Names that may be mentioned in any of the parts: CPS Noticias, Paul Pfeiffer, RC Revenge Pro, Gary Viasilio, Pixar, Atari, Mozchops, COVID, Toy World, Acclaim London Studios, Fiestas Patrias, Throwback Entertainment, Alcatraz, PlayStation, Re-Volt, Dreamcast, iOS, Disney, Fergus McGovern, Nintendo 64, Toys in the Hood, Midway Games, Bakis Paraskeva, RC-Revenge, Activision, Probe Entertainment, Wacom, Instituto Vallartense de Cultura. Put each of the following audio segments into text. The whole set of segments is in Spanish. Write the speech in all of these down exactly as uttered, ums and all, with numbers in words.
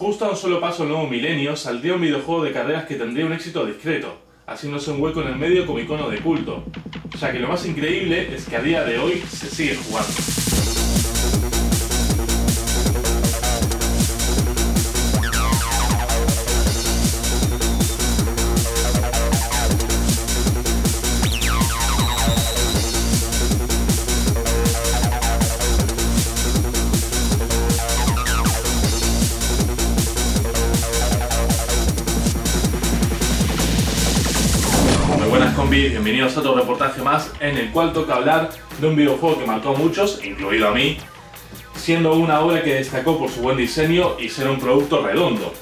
Justo a un solo paso al nuevo milenio saldría un videojuego de carreras que tendría un éxito discreto, haciéndose un hueco en el medio como icono de culto, ya que lo más increíble es que a día de hoy se sigue jugando. Bienvenidos a otro reportaje más en el cual toca hablar de un videojuego que marcó a muchos, incluido a mí, siendo una obra que destacó por su buen diseño y ser un producto redondo,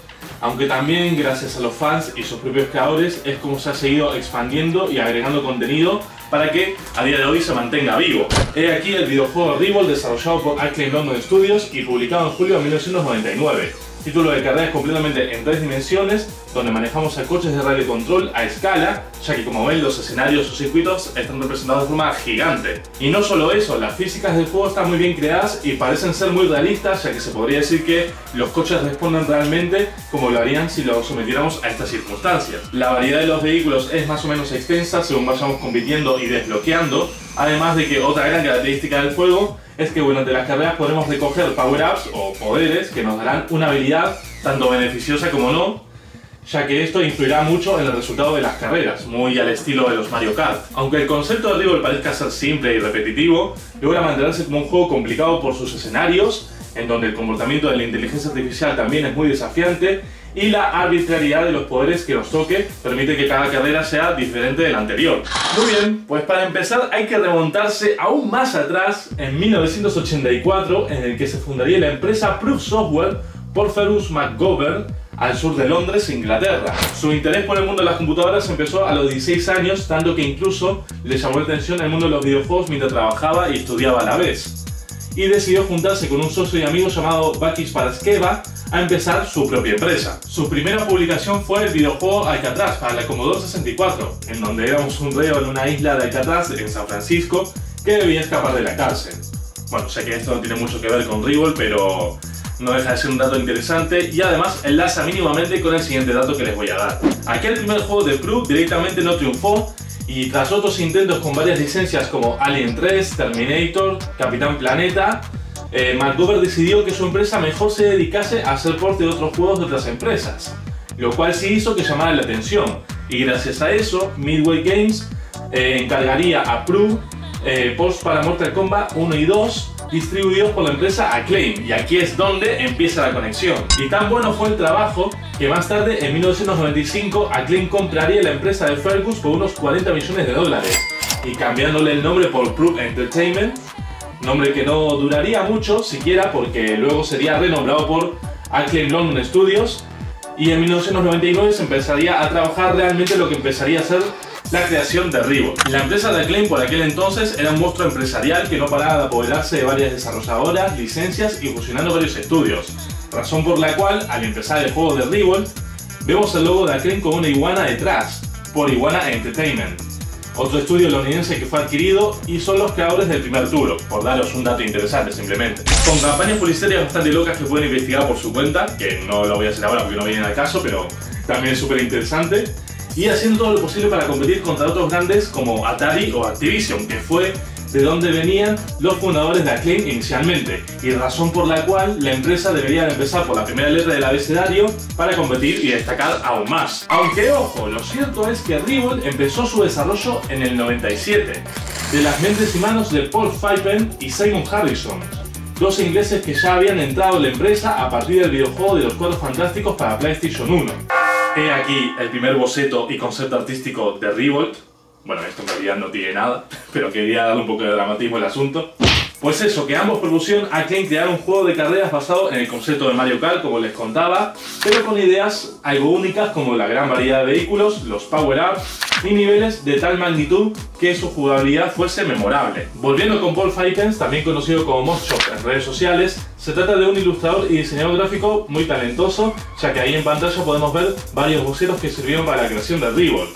aunque también gracias a los fans y sus propios creadores es como se ha seguido expandiendo y agregando contenido para que a día de hoy se mantenga vivo. He aquí el videojuego Re-Volt desarrollado por Acclaim London Studios y publicado en julio de mil novecientos noventa y nueve. Título de carreras completamente en tres dimensiones, donde manejamos a coches de radio control a escala, ya que como ven los escenarios o circuitos están representados de forma gigante. Y no solo eso, las físicas del juego están muy bien creadas y parecen ser muy realistas, ya que se podría decir que los coches responden realmente como lo harían si los sometiéramos a estas circunstancias. La variedad de los vehículos es más o menos extensa según vayamos compitiendo y desbloqueando, además de que otra gran característica del juego es que durante las carreras podremos recoger power-ups o poderes que nos darán una habilidad tanto beneficiosa como no, ya que esto influirá mucho en el resultado de las carreras, muy al estilo de los Mario Kart. Aunque el concepto de Re-Volt parezca ser simple y repetitivo, logra mantenerse como un juego complicado por sus escenarios, en donde el comportamiento de la inteligencia artificial también es muy desafiante, y la arbitrariedad de los poderes que nos toque permite que cada carrera sea diferente de la anterior. Muy bien, pues para empezar hay que remontarse aún más atrás, en mil novecientos ochenta y cuatro, en el que se fundaría la empresa Proof Software por Fergus McGovern, al sur de Londres, Inglaterra. Su interés por el mundo de las computadoras empezó a los dieciséis años, tanto que incluso le llamó la atención el mundo de los videojuegos mientras trabajaba y estudiaba a la vez, y decidió juntarse con un socio y amigo llamado Bakis Paraskeva a empezar su propia empresa. Su primera publicación fue el videojuego Alcatraz para la Commodore sesenta y cuatro, en donde éramos un reo en una isla de Alcatraz en San Francisco que debía escapar de la cárcel. Bueno, sé que esto no tiene mucho que ver con Re-Volt, pero no deja de ser un dato interesante y además enlaza mínimamente con el siguiente dato que les voy a dar. Aquel primer juego de Proof directamente no triunfó, y tras otros intentos con varias licencias como Alien tres, Terminator, Capitán Planeta, eh, McGovern decidió que su empresa mejor se dedicase a hacer porte de otros juegos de otras empresas, lo cual sí hizo que llamara la atención, y gracias a eso Midway Games eh, encargaría a Proof eh, ports para Mortal Kombat uno y dos distribuidos por la empresa Acclaim, y aquí es donde empieza la conexión. Y tan bueno fue el trabajo que más tarde, en mil novecientos noventa y cinco, Acclaim compraría la empresa de Fergus por unos cuarenta millones de dólares y cambiándole el nombre por Probe Entertainment, nombre que no duraría mucho siquiera porque luego sería renombrado por Acclaim London Studios, y en mil novecientos noventa y nueve se empezaría a trabajar realmente lo que empezaría a ser la creación de Re-Volt. La empresa de Acclaim por aquel entonces era un monstruo empresarial que no paraba de apoderarse de varias desarrolladoras, licencias y fusionando varios estudios, razón por la cual al empezar el juego de Re-Volt vemos el logo de Acclaim con una iguana detrás, por Iguana Entertainment, otro estudio londinense que fue adquirido y son los creadores del primer turno, por daros un dato interesante simplemente. Con campañas publicitarias bastante locas que pueden investigar por su cuenta, que no lo voy a hacer ahora porque no vienen al caso, pero también es súper interesante, y haciendo todo lo posible para competir contra otros grandes como Atari o Activision, que fue de donde venían los fundadores de Acclaim inicialmente, y razón por la cual la empresa debería empezar por la primera letra del abecedario para competir y destacar aún más. Aunque ojo, lo cierto es que Re-Volt empezó su desarrollo en el noventa y siete, de las mentes y manos de Paul Pfeiffer y Simon Harrison, dos ingleses que ya habían entrado en la empresa a partir del videojuego de los Cuatro Fantásticos para PlayStation uno. He aquí el primer boceto y concepto artístico de Re-Volt. Bueno, esto en realidad no tiene nada, pero quería darle un poco de dramatismo al asunto. Pues eso, que ambos propusieron a Acclaim crear un juego de carreras basado en el concepto de Mario Kart, como les contaba, pero con ideas algo únicas como la gran variedad de vehículos, los power-ups y niveles de tal magnitud que su jugabilidad fuese memorable. Volviendo con Paul Pfeiffer, también conocido como Mozchops en redes sociales, se trata de un ilustrador y diseñador gráfico muy talentoso, ya que ahí en pantalla podemos ver varios bocetos que sirvieron para la creación de Re-Volt,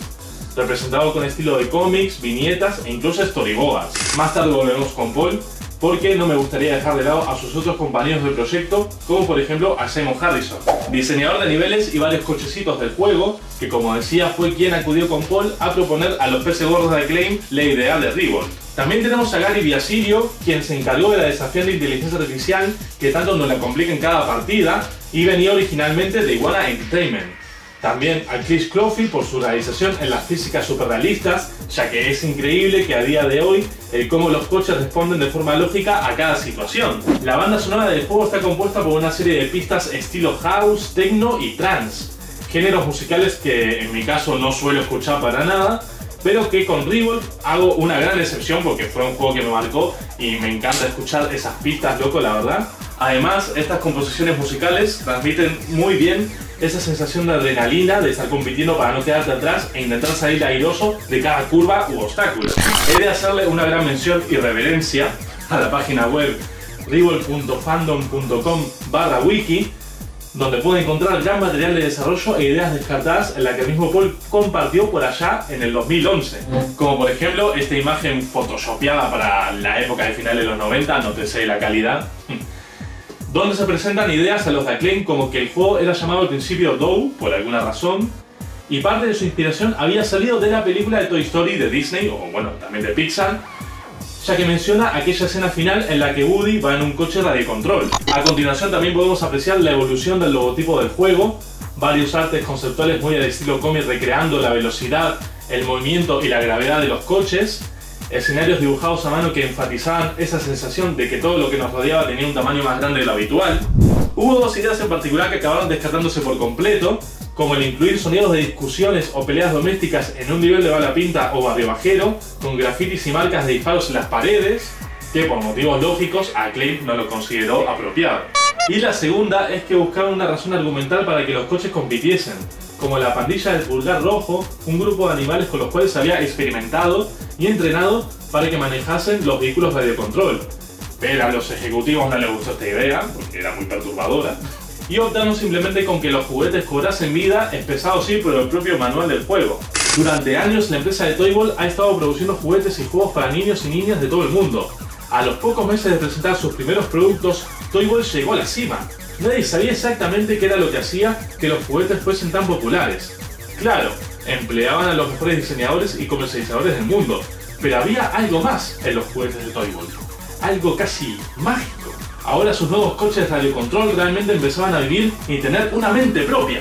representado con estilo de cómics, viñetas e incluso storyboards. Más tarde volvemos con Paul, porque no me gustaría dejar de lado a sus otros compañeros del proyecto, como por ejemplo a Simon Harrison, diseñador de niveles y varios cochecitos del juego, que como decía fue quien acudió con Paul a proponer a los peces gordos de Acclaim la idea de Re-Volt. También tenemos a Gary Viasilio, quien se encargó de la desafiante inteligencia artificial que tanto nos la complica en cada partida y venía originalmente de Iguana Entertainment. También a Chris Crowfield por su realización en las físicas superrealistas, ya que es increíble que a día de hoy el cómo los coches responden de forma lógica a cada situación. La banda sonora del juego está compuesta por una serie de pistas estilo house, techno y trance, géneros musicales que en mi caso no suelo escuchar para nada, pero que con Re-Volt hago una gran excepción porque fue un juego que me marcó y me encanta escuchar esas pistas, loco, la verdad. Además, estas composiciones musicales transmiten muy bien esa sensación de adrenalina de estar compitiendo para no quedarte atrás e intentar salir airoso de cada curva u obstáculo. He de hacerle una gran mención y reverencia a la página web re-volt punto fandom punto com barra wiki, donde puede encontrar gran material de desarrollo e ideas descartadas en la que el mismo Paul compartió por allá en el dos mil once. Como por ejemplo esta imagen photoshopeada para la época de finales de los noventa, no te sé la calidad, donde se presentan ideas a los de Acclaim como que el juego era llamado al principio Doe, por alguna razón, y parte de su inspiración había salido de la película de Toy Story de Disney, o bueno, también de Pixar, ya que menciona aquella escena final en la que Woody va en un coche radiocontrol. A continuación también podemos apreciar la evolución del logotipo del juego, varios artes conceptuales muy al estilo cómic recreando la velocidad, el movimiento y la gravedad de los coches, escenarios dibujados a mano que enfatizaban esa sensación de que todo lo que nos rodeaba tenía un tamaño más grande de lo habitual. Hubo dos ideas en particular que acabaron descartándose por completo, como el incluir sonidos de discusiones o peleas domésticas en un nivel de bala pinta o barrio bajero, con grafitis y marcas de disparos en las paredes, que por motivos lógicos Acclaim no lo consideró apropiado. Y la segunda es que buscaban una razón argumental para que los coches compitiesen, como la pandilla del pulgar rojo, un grupo de animales con los cuales se había experimentado y entrenado para que manejasen los vehículos radiocontrol. Pero a los ejecutivos no les gustó esta idea, porque era muy perturbadora, y optaron simplemente con que los juguetes cobrasen vida, expresado sí por el propio manual del juego. Durante años la empresa de Toy World ha estado produciendo juguetes y juegos para niños y niñas de todo el mundo. A los pocos meses de presentar sus primeros productos, Toy World llegó a la cima. Nadie sabía exactamente qué era lo que hacía que los juguetes fuesen tan populares. Claro, empleaban a los mejores diseñadores y comercializadores del mundo, pero había algo más en los juguetes de Toy World, algo casi mágico. Ahora sus nuevos coches de radiocontrol realmente empezaban a vivir y tener una mente propia.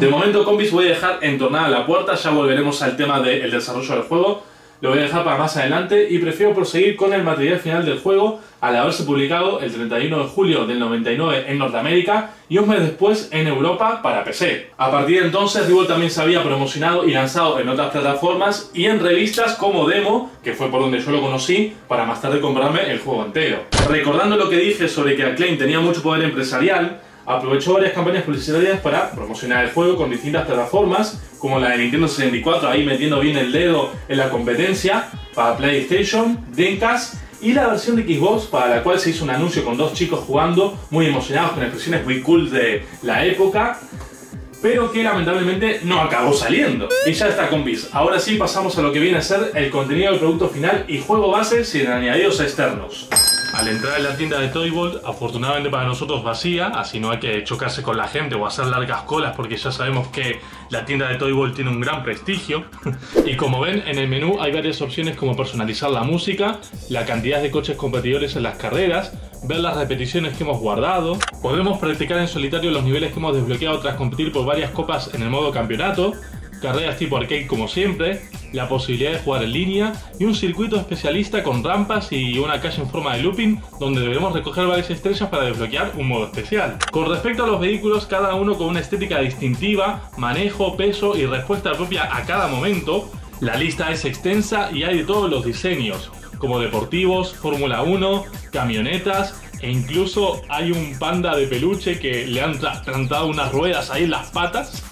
De momento, compis, voy a dejar entornada la puerta, ya volveremos al tema del desarrollo del juego. Lo voy a dejar para más adelante y prefiero proseguir con el material final del juego, al haberse publicado el treinta y uno de julio del noventa y nueve en Norteamérica y un mes después en Europa para P C. A partir de entonces, Re-Volt también se había promocionado y lanzado en otras plataformas y en revistas como Demo, que fue por donde yo lo conocí, para más tarde comprarme el juego entero. Recordando lo que dije sobre que Acclaim tenía mucho poder empresarial, aprovechó varias campañas publicitarias para promocionar el juego con distintas plataformas, como la de Nintendo sesenta y cuatro, ahí metiendo bien el dedo en la competencia, para PlayStation, Dreamcast y la versión de Xbox, para la cual se hizo un anuncio con dos chicos jugando, muy emocionados, con expresiones muy cool de la época, pero que lamentablemente no acabó saliendo. Y ya está, compis, ahora sí pasamos a lo que viene a ser el contenido del producto final y juego base sin añadidos externos. Al entrar en la tienda de Toy World, afortunadamente para nosotros vacía, así no hay que chocarse con la gente o hacer largas colas porque ya sabemos que la tienda de Toy World tiene un gran prestigio. Y como ven, en el menú hay varias opciones como personalizar la música, la cantidad de coches competidores en las carreras, ver las repeticiones que hemos guardado, podemos practicar en solitario los niveles que hemos desbloqueado tras competir por varias copas en el modo campeonato, carreras tipo arcade como siempre, la posibilidad de jugar en línea y un circuito especialista con rampas y una calle en forma de looping donde deberemos recoger varias estrellas para desbloquear un modo especial. Con respecto a los vehículos, cada uno con una estética distintiva, manejo, peso y respuesta propia a cada momento. La lista es extensa y hay de todos los diseños, como deportivos, Fórmula uno, camionetas e incluso hay un panda de peluche que le han plantado unas ruedas ahí en las patas.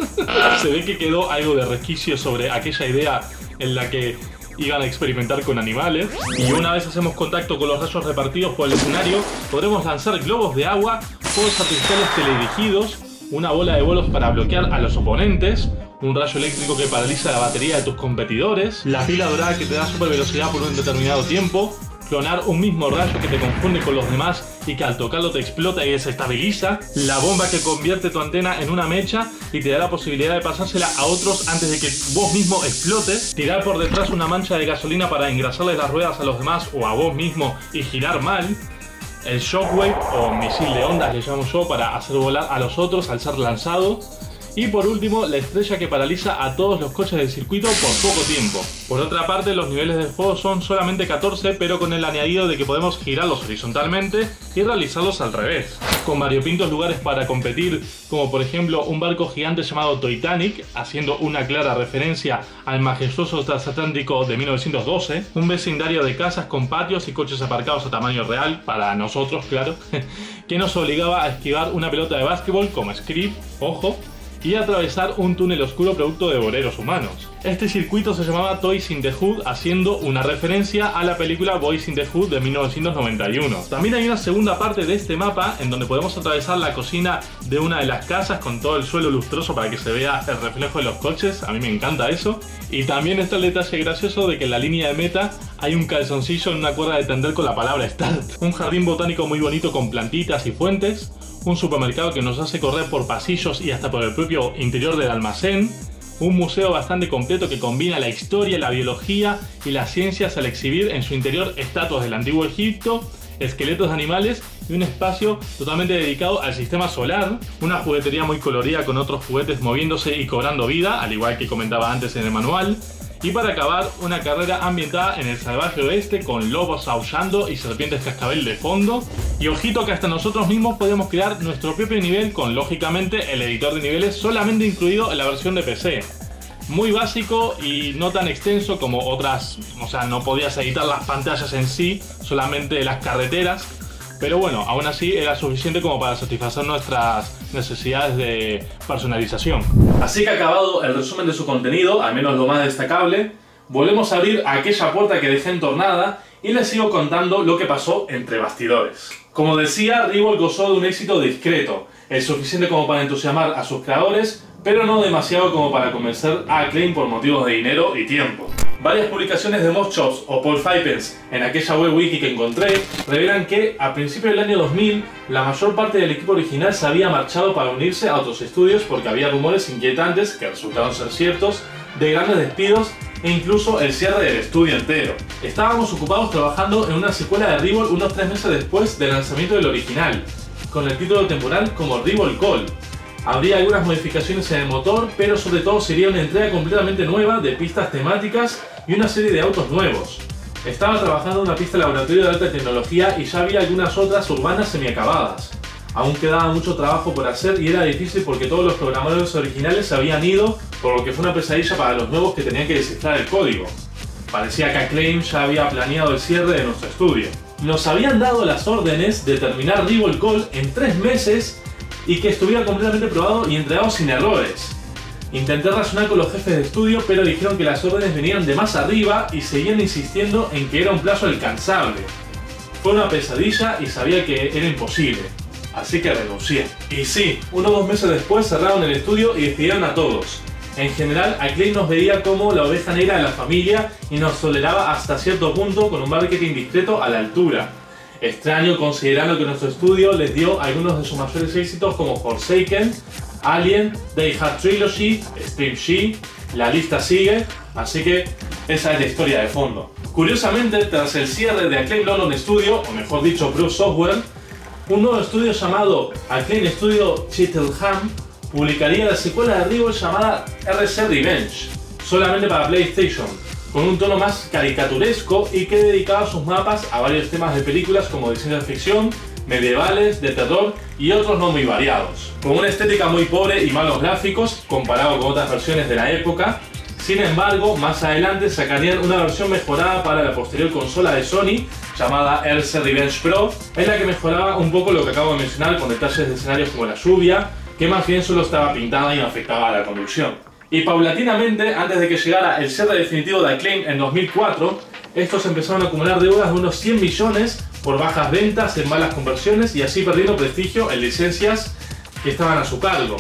Se ve que quedó algo de resquicio sobre aquella idea en la que iban a experimentar con animales. Y una vez hacemos contacto con los rayos repartidos por el escenario, podremos lanzar globos de agua, fuegos artificiales teledirigidos, una bola de bolos para bloquear a los oponentes, un rayo eléctrico que paraliza la batería de tus competidores, la pila dorada que te da super velocidad por un determinado tiempo, clonar un mismo rayo que te confunde con los demás y que al tocarlo te explota y desestabiliza, la bomba que convierte tu antena en una mecha y te da la posibilidad de pasársela a otros antes de que vos mismo explotes, tirar por detrás una mancha de gasolina para engrasarle las ruedas a los demás o a vos mismo y girar mal, el shockwave o misil de ondas le llamo yo para hacer volar a los otros al ser lanzado, y por último la estrella que paraliza a todos los coches del circuito por poco tiempo. Por otra parte, los niveles del juego son solamente catorce, pero con el añadido de que podemos girarlos horizontalmente y realizarlos al revés, con variopintos lugares para competir, como por ejemplo un barco gigante llamado Titanic, haciendo una clara referencia al majestuoso transatlántico de mil novecientos doce, un vecindario de casas con patios y coches aparcados a tamaño real, para nosotros claro, que nos obligaba a esquivar una pelota de básquetbol como Scrib, ojo, y atravesar un túnel oscuro producto de boleros humanos. Este circuito se llamaba Toys in the Hood, haciendo una referencia a la película Boys in the Hood de mil novecientos noventa y uno. También hay una segunda parte de este mapa en donde podemos atravesar la cocina de una de las casas con todo el suelo lustroso para que se vea el reflejo de los coches, a mí me encanta eso. Y también está el detalle gracioso de que en la línea de meta hay un calzoncillo en una cuerda de tender con la palabra Start. Un jardín botánico muy bonito con plantitas y fuentes, un supermercado que nos hace correr por pasillos y hasta por el propio interior del almacén, un museo bastante completo que combina la historia, la biología y las ciencias al exhibir en su interior estatuas del antiguo Egipto, esqueletos de animales y un espacio totalmente dedicado al sistema solar, una juguetería muy colorida con otros juguetes moviéndose y cobrando vida, al igual que comentaba antes en el manual, y para acabar, una carrera ambientada en el salvaje oeste con lobos aullando y serpientes cascabel de fondo. Y ojito que hasta nosotros mismos podemos crear nuestro propio nivel con, lógicamente, el editor de niveles solamente incluido en la versión de P C. Muy básico y no tan extenso como otras, o sea, no podías editar las pantallas en sí, solamente las carreteras. Pero bueno, aún así era suficiente como para satisfacer nuestras necesidades de personalización. Así que acabado el resumen de su contenido, al menos lo más destacable, volvemos a abrir aquella puerta que dejé entornada y les sigo contando lo que pasó entre bastidores. Como decía, Re-Volt gozó de un éxito discreto, el suficiente como para entusiasmar a sus creadores, pero no demasiado como para convencer a Acclaim por motivos de dinero y tiempo. Varias publicaciones de Mozchops o Paul Pfeiffer en aquella web wiki que encontré revelan que, a principios del año dos mil, la mayor parte del equipo original se había marchado para unirse a otros estudios porque había rumores inquietantes, que resultaron ser ciertos, de grandes despidos e incluso el cierre del estudio entero. Estábamos ocupados trabajando en una secuela de Re-Volt unos tres meses después del lanzamiento del original, con el título temporal como Re-Volt Call. Habría algunas modificaciones en el motor, pero sobre todo sería una entrega completamente nueva de pistas temáticas y una serie de autos nuevos. Estaba trabajando en una pista de laboratorio de alta tecnología y ya había algunas otras urbanas semiacabadas. Aún quedaba mucho trabajo por hacer y era difícil porque todos los programadores originales se habían ido, por lo que fue una pesadilla para los nuevos que tenían que descifrar el código. Parecía que Acclaim ya había planeado el cierre de nuestro estudio. Nos habían dado las órdenes de terminar Re-Volt Call en tres meses y que estuviera completamente probado y entregado sin errores. Intenté razonar con los jefes de estudio, pero dijeron que las órdenes venían de más arriba y seguían insistiendo en que era un plazo alcanzable. Fue una pesadilla y sabía que era imposible, así que renuncié. Y sí, unos dos meses después cerraron el estudio y despidieron a todos. En general, Acclaim nos veía como la oveja negra de la familia y nos toleraba hasta cierto punto con un marketing discreto a la altura. Extraño considerando que nuestro estudio les dio algunos de sus mayores éxitos como Forsaken, Alien, Die Hard Trilogy, Stream G, la lista sigue, así que esa es la historia de fondo. Curiosamente, tras el cierre de Acclaim London Studios, o mejor dicho Proof Software, un nuevo estudio llamado Acclaim Studio Cheltenham publicaría la secuela de Re-Volt llamada R C Revenge, solamente para PlayStation, con un tono más caricaturesco y que dedicaba sus mapas a varios temas de películas como de ciencia ficción, medievales, de terror y otros no muy variados. Con una estética muy pobre y malos gráficos comparado con otras versiones de la época, sin embargo, más adelante sacarían una versión mejorada para la posterior consola de Sony llamada R C Revenge Pro, en la que mejoraba un poco lo que acabo de mencionar con detalles de escenarios como la lluvia, que más bien solo estaba pintada y no afectaba a la conducción. Y paulatinamente, antes de que llegara el cierre definitivo de Acclaim en dos mil cuatro, estos empezaron a acumular deudas de unos cien millones por bajas ventas en malas conversiones y así perdiendo prestigio en licencias que estaban a su cargo.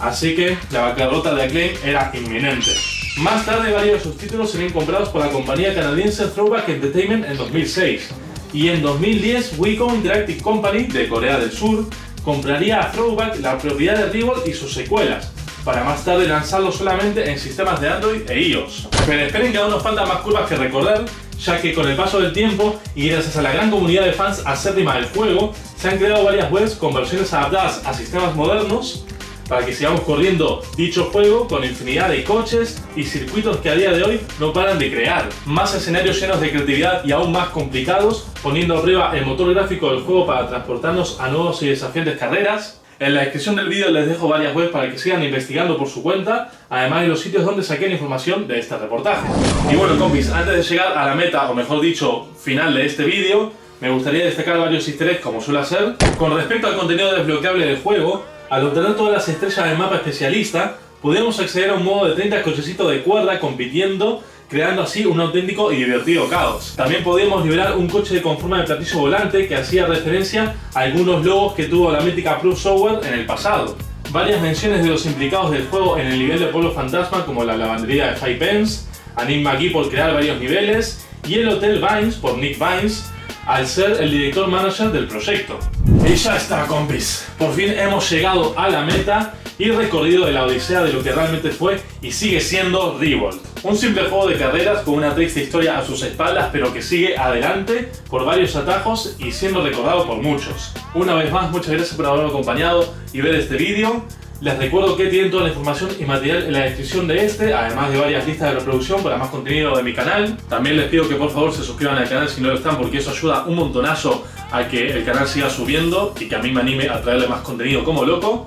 Así que la bancarrota de Acclaim era inminente. Más tarde, varios de sus títulos serían comprados por la compañía canadiense Throwback Entertainment en dos mil seis, Y en dos mil diez, Wacom Interactive Company de Corea del Sur compraría a Throwback la propiedad de Re-Volt y sus secuelas, para más tarde lanzarlo solamente en sistemas de Android e iOS. Pero esperen que aún nos faltan más curvas que recordar, ya que con el paso del tiempo y gracias a la gran comunidad de fans acérrima del juego, se han creado varias webs con versiones adaptadas a sistemas modernos para que sigamos corriendo dicho juego con infinidad de coches y circuitos que a día de hoy no paran de crear. Más escenarios llenos de creatividad y aún más complicados, poniendo a prueba el motor gráfico del juego para transportarnos a nuevos y desafiantes carreras. En la descripción del vídeo les dejo varias webs para que sigan investigando por su cuenta, además de los sitios donde saqué la información de este reportaje. Y bueno, compis, antes de llegar a la meta, o mejor dicho, final de este vídeo, me gustaría destacar varios easter eggs como suele hacer. Con respecto al contenido desbloqueable del juego, al obtener todas las estrellas del mapa especialista, podemos acceder a un modo de treinta cochecitos de cuerda compitiendo, creando así un auténtico y divertido caos. También podíamos liberar un coche con forma de platillo volante que hacía referencia a algunos logos que tuvo la mítica Proof Software en el pasado. Varias menciones de los implicados del juego en el nivel de Pueblo Fantasma, como la lavandería de Five Pence, a Nick McGee por crear varios niveles y el Hotel Vines por Nick Vines, al ser el director manager del proyecto. Y ya está, compis, por fin hemos llegado a la meta y recorrido de la odisea de lo que realmente fue y sigue siendo Re-Volt. Un simple juego de carreras con una triste historia a sus espaldas, pero que sigue adelante por varios atajos y siendo recordado por muchos. Una vez más, muchas gracias por haberme acompañado y ver este vídeo. Les recuerdo que tienen toda la información y material en la descripción de este, además de varias listas de reproducción para más contenido de mi canal. También les pido que por favor se suscriban al canal si no lo están, porque eso ayuda un montonazo a que el canal siga subiendo y que a mí me anime a traerle más contenido como loco.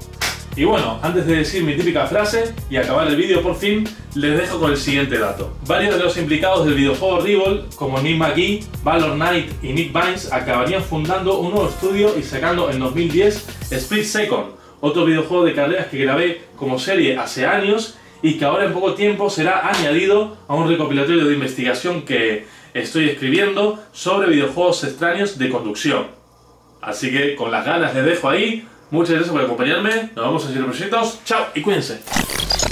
Y bueno, antes de decir mi típica frase y acabar el vídeo por fin, les dejo con el siguiente dato. Varios de los implicados del videojuego Re-Volt, como Nick McGee, Valor Knight y Nick Vines, acabarían fundando un nuevo estudio y sacando en dos mil diez Split Second, otro videojuego de carreras que grabé como serie hace años y que ahora en poco tiempo será añadido a un recopilatorio de investigación que estoy escribiendo sobre videojuegos extraños de conducción. Así que con las ganas les dejo ahí. Muchas gracias por acompañarme, nos vemos en siguientes proyectos, chao y cuídense.